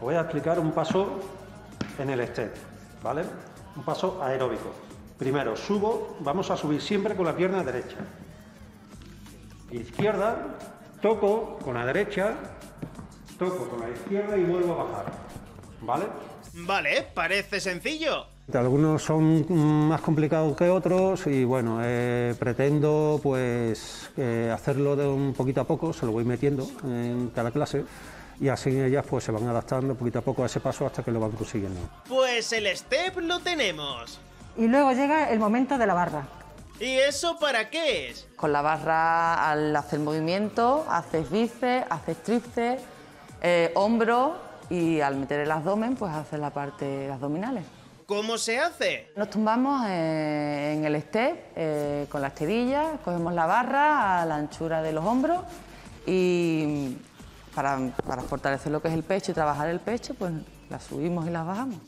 Os voy a explicar un paso en el step, ¿vale? Un paso aeróbico. Primero subo, vamos a subir siempre con la pierna derecha. Izquierda, toco con la derecha, toco con la izquierda y vuelvo a bajar, ¿vale? Vale, parece sencillo. Algunos son más complicados que otros y bueno, pretendo pues hacerlo de un poquito a poco, se lo voy metiendo en cada clase y así ellas pues se van adaptando poquito a poco a ese paso hasta que lo van consiguiendo. Pues el step lo tenemos. Y luego llega el momento de la barra. ¿Y eso para qué es? Con la barra al hacer movimiento, haces bíceps, haces tríceps, hombro y al meter el abdomen pues haces la parte abdominales. ¿Cómo se hace? Nos tumbamos en el step con las tirillas, cogemos la barra a la anchura de los hombros y para fortalecer lo que es el pecho y trabajar el pecho, pues la subimos y la bajamos.